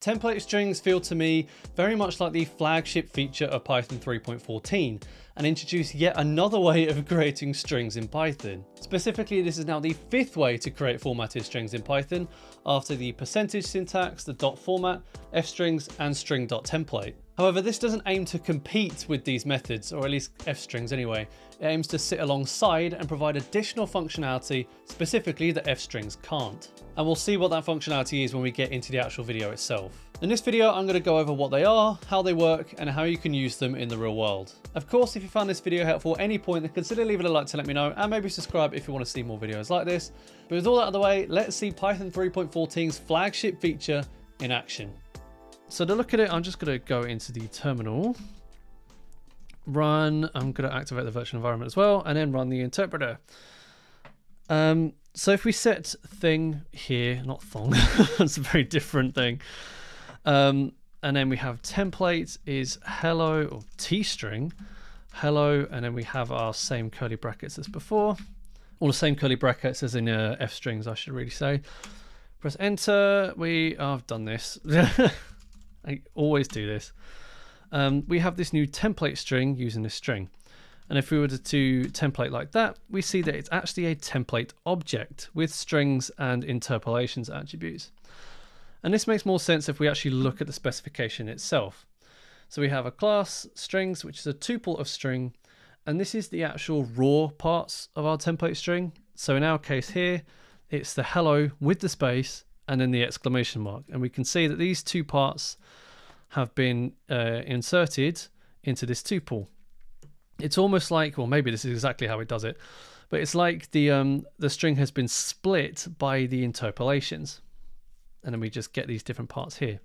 Template strings feel to me very much like the flagship feature of Python 3.14 and introduce yet another way of creating strings in Python. Specifically, this is now the fifth way to create formatted strings in Python after the percentage syntax, the dot format, f-strings and string.template. However, this doesn't aim to compete with these methods, or at least f-strings anyway. It aims to sit alongside and provide additional functionality specifically that f-strings can't. And we'll see what that functionality is when we get into the actual video itself. In this video, I'm going to go over what they are, how they work, and how you can use them in the real world. Of course, if you found this video helpful at any point, then consider leaving a like to let me know, and maybe subscribe if you want to see more videos like this. But with all that out of the way, let's see Python 3.14's flagship feature in action. So to look at it, I'm just going to go into the terminal, run, I'm going to activate the virtual environment as well, and then run the interpreter. So if we set thing here, not thong, that's a very different thing. And then we have template is hello, or T string, hello, and then we have our same curly brackets as before, all the same curly brackets as in F strings, I should really say. Press enter, I've done this, I always do this. We have this new template string using this string. And if we were to template like that, we see that it's actually a template object with strings and interpolations attributes. And this makes more sense if we actually look at the specification itself. So we have a class strings, which is a tuple of string, and this is the actual raw parts of our template string. So in our case here, it's the hello with the space and then the exclamation mark. And we can see that these two parts have been inserted into this tuple. It's almost like, well, maybe this is exactly how it does it, but it's like the string has been split by the interpolations. And then we just get these different parts here.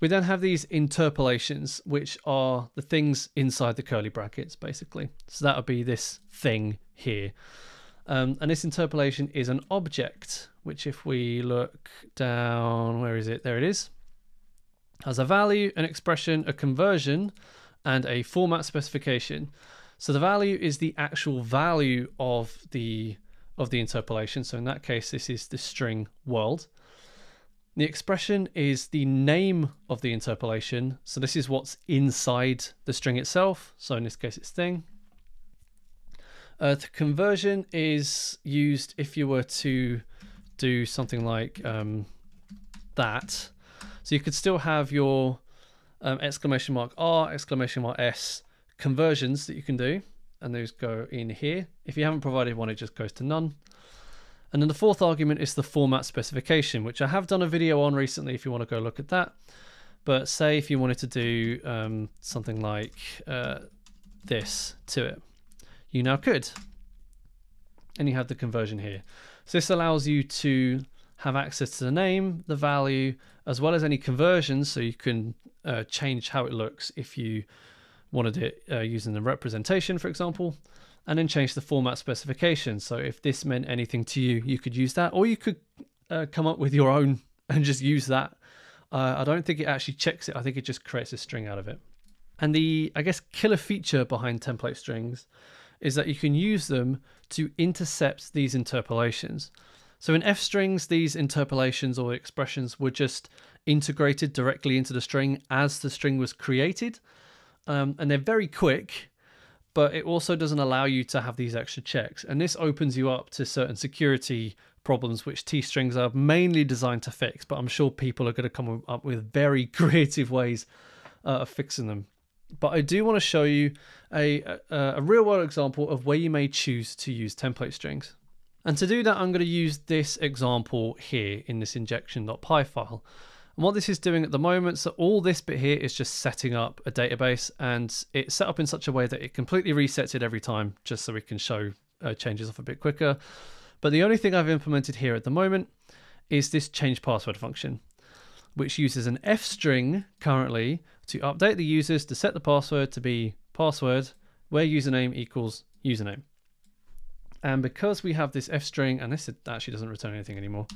We then have these interpolations, which are the things inside the curly brackets, basically. So that would be this thing here. And this interpolation is an object, which if we look down, where is it? There it is. Has a value, an expression, a conversion, and a format specification. So the value is the actual value of the interpolation. So in that case, this is the string world. The expression is the name of the interpolation. So this is what's inside the string itself. So in this case, it's thing. The conversion is used if you were to do something like that. So you could still have your exclamation mark R, exclamation mark S conversions that you can do. And those go in here. If you haven't provided one, it just goes to none. And then the fourth argument is the format specification, which I have done a video on recently if you want to go look at that. But say if you wanted to do something like this to it. You now could, and you have the conversion here. So this allows you to have access to the name, the value, as well as any conversions, so you can change how it looks if you wanted it using the representation, for example, and then change the format specification. So if this meant anything to you, you could use that, or you could come up with your own and just use that. I don't think it actually checks it. I think it just creates a string out of it. And the, I guess, killer feature behind template strings is that you can use them to intercept these interpolations. So in F strings, these interpolations or expressions were just integrated directly into the string as the string was created. And they're very quick, but it also doesn't allow you to have these extra checks. And this opens you up to certain security problems, which T strings are mainly designed to fix, but I'm sure people are going to come up with very creative ways of fixing them. But I do want to show you a real world example of where you may choose to use template strings. And to do that, I'm going to use this example here in this injection.py file. And what this is doing at the moment, so all this bit here is just setting up a database, and it's set up in such a way that it completely resets it every time, just so we can show changes off a bit quicker. But the only thing I've implemented here at the moment is this change password function, which uses an F string currently to update the users to set the password to be password where username equals username. And because we have this F string, and this actually doesn't return anything anymore.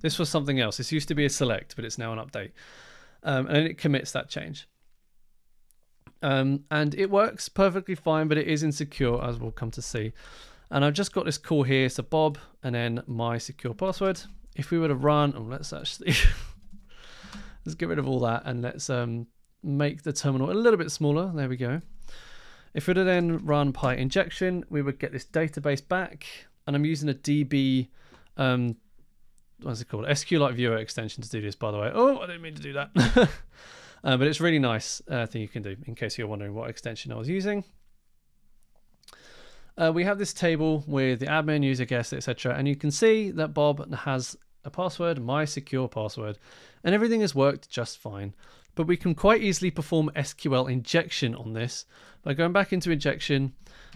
This was something else. This used to be a select, but it's now an update. And it commits that change. And it works perfectly fine, but it is insecure, as we'll come to see. And I've just got this call here, so Bob, and then my secure password. If we were to run, oh, let's actually... Let's get rid of all that and let's make the terminal a little bit smaller. There we go. If we were to then run Py injection, we would get this database back, and I'm using a DB, what's it called? SQLite Viewer extension to do this, by the way. Oh, I didn't mean to do that. But it's a really nice thing you can do in case you're wondering what extension I was using. We have this table with the admin, user, guest, etc. And you can see that Bob has a password, my secure password, and everything has worked just fine. But we can quite easily perform SQL injection on this by going back into injection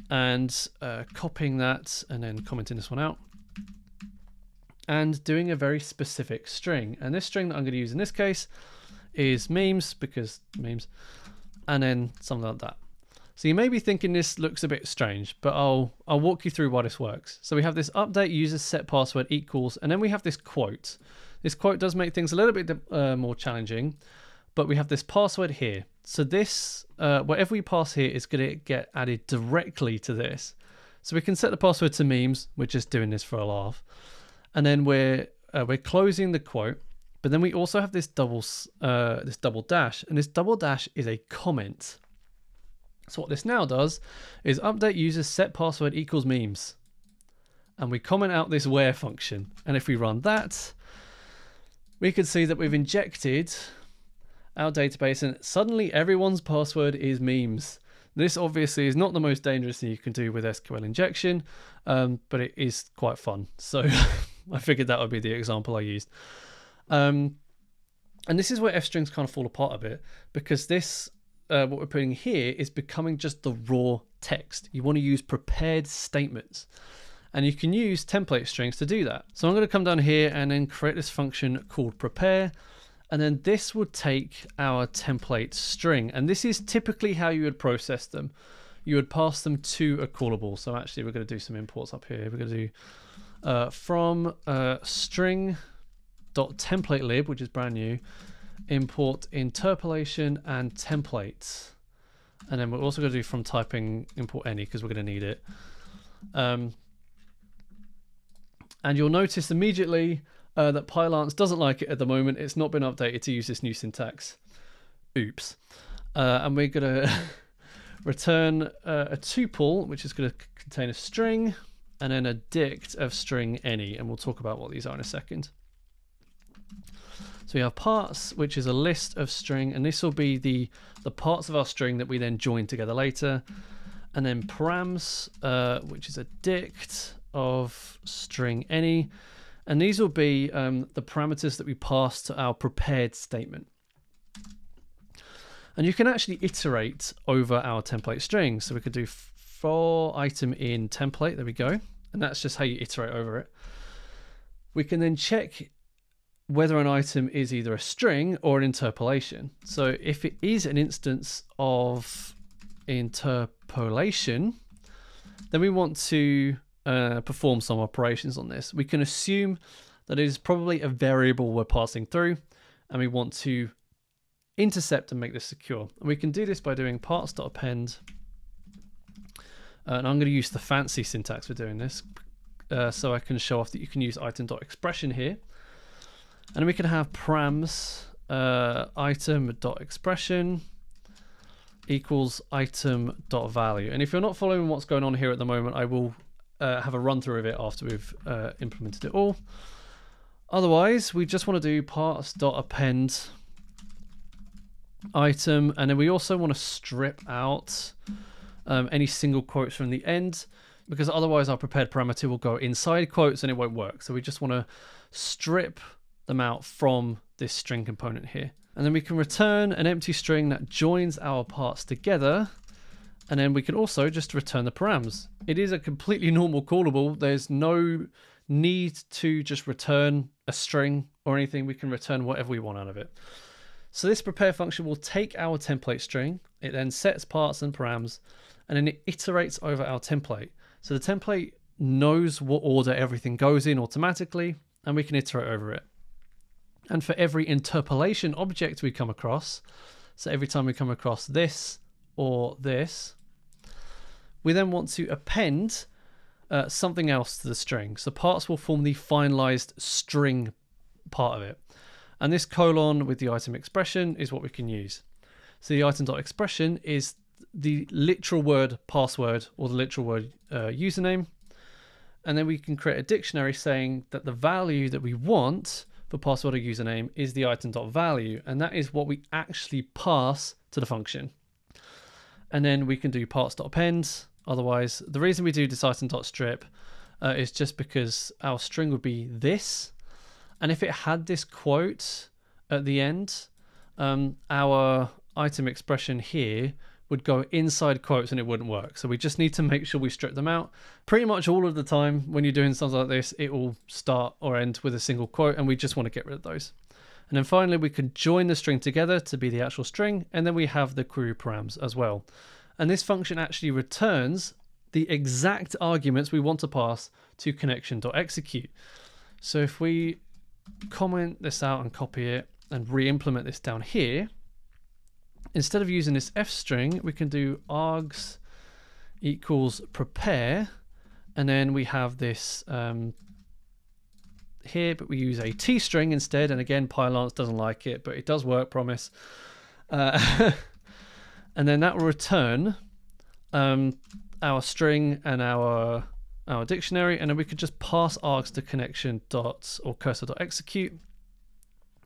and copying that and then commenting this one out and doing a very specific string. And this string that I'm going to use in this case is memes, because memes, and then something like that. So you may be thinking this looks a bit strange, but I'll walk you through why this works. So we have this update user set password equals, and then we have this quote. This quote does make things a little bit more challenging, but we have this password here. So this, whatever we pass here is gonna get added directly to this. So we can set the password to memes. We're just doing this for a laugh. And then we're closing the quote, but then we also have this double dash, and this double dash is a comment. So what this now does is update user set password equals memes. And we comment out this where function. And if we run that, we can see that we've injected our database and suddenly everyone's password is memes. This obviously is not the most dangerous thing you can do with SQL injection, but it is quite fun. So I figured that would be the example I used. And this is where f-strings kind of fall apart a bit, because this, what we're putting here is becoming just the raw text. You want to use prepared statements, and you can use template strings to do that. So I'm going to come down here and then create this function called prepare, and then this would take our template string. And this is typically how you would process them. You would pass them to a callable. So actually we're going to do some imports up here. We're going to do from string.templatelib, which is brand new, import interpolation and templates, and then we're also going to do from typing import any, because we're going to need it. And you'll notice immediately that PyLance doesn't like it at the moment. It's not been updated to use this new syntax. Oops. And we're going to return a tuple, which is going to contain a string and then a dict of string any, and we'll talk about what these are in a second. So we have parts, which is a list of string, and this will be the parts of our string that we then join together later. And then params, which is a dict of string any. And these will be the parameters that we pass to our prepared statement. And you can actually iterate over our template string. So we could do for item in template, there we go. And that's just how you iterate over it. We can then check whether an item is either a string or an interpolation. So if it is an instance of interpolation, then we want to perform some operations on this. We can assume that it is probably a variable we're passing through, and we want to intercept and make this secure. And we can do this by doing parts.append. And I'm gonna use the fancy syntax for doing this, so I can show off that you can use item.expression here. And we can have params item.expression equals item.value. And if you're not following what's going on here at the moment, I will have a run through of it after we've implemented it all. Otherwise, we just want to do parts.append item. And then we also want to strip out any single quotes from the end, because otherwise our prepared parameter will go inside quotes and it won't work. So we just want to strip them out from this string component here. And then we can return an empty string that joins our parts together. And then we can also just return the params. It is a completely normal callable. There's no need to just return a string or anything. We can return whatever we want out of it. So this prepare function will take our template string. It then sets parts and params, and then it iterates over our template. So the template knows what order everything goes in automatically, and we can iterate over it. And for every interpolation object we come across, so every time we come across this or this, we then want to append something else to the string. So parts will form the finalized string part of it. And this colon with the item expression is what we can use. So the item.expression is the literal word password or the literal word username. And then we can create a dictionary saying that the value that we want for password or username is the item.value. And that is what we actually pass to the function. And then we can do parts.append. Otherwise, the reason we do this item.strip is just because our string would be this. And if it had this quote at the end, our item expression here would go inside quotes and it wouldn't work. So we just need to make sure we strip them out. Pretty much all of the time when you're doing something like this, it will start or end with a single quote, and we just want to get rid of those. And then finally, we can join the string together to be the actual string, and then we have the query params as well. And this function actually returns the exact arguments we want to pass to connection.execute. So if we comment this out and copy it and re-implement this down here, instead of using this f string, we can do args equals prepare, and then we have this here, but we use a t string instead. And again, PyLance doesn't like it, but it does work, promise. And then that will return our string and our dictionary, and then we could just pass args to connection dot or cursor.execute.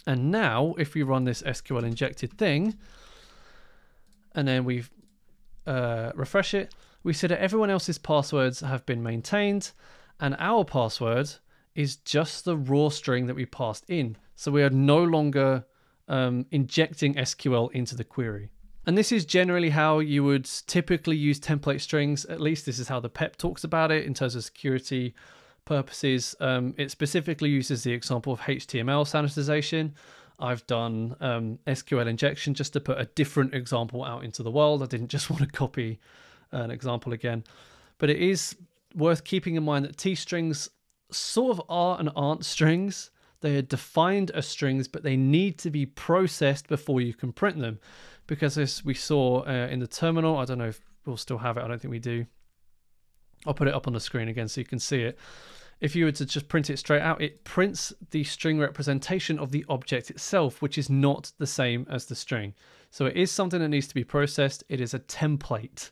And now if we run this SQL injected thing, and then we refresh it, we see that everyone else's passwords have been maintained, and our password is just the raw string that we passed in. So we are no longer injecting SQL into the query. And this is generally how you would typically use template strings. At least this is how the PEP talks about it in terms of security purposes. It specifically uses the example of HTML sanitization. I've done SQL injection just to put a different example out into the world. I didn't just want to copy an example again. But it is worth keeping in mind that T strings sort of are and aren't strings. They are defined as strings, but they need to be processed before you can print them. Because as we saw in the terminal, I don't know if we'll still have it, I don't think we do. I'll put it up on the screen again so you can see it. If you were to just print it straight out, it prints the string representation of the object itself, which is not the same as the string. So it is something that needs to be processed. It is a template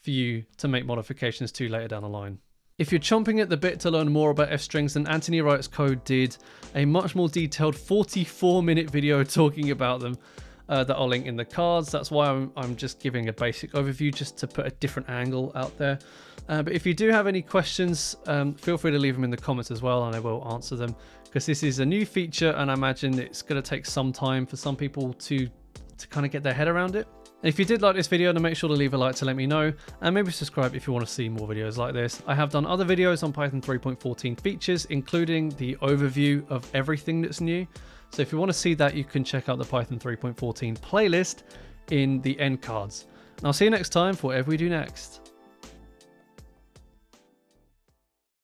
for you to make modifications to later down the line. If you're chomping at the bit to learn more about f-strings, then Anthony Writes Code did a much more detailed 44-minute video talking about them. That I'll link in the cards. That's why I'm just giving a basic overview, just to put a different angle out there. But if you do have any questions, feel free to leave them in the comments as well, and I will answer them, because this is a new feature and I imagine it's going to take some time for some people to kind of get their head around it. And if you did like this video, then make sure to leave a like to let me know, and maybe subscribe if you want to see more videos like this. I have done other videos on Python 3.14 features, including the overview of everything that's new. So if you want to see that, you can check out the Python 3.14 playlist in the end cards. And I'll see you next time for whatever we do next.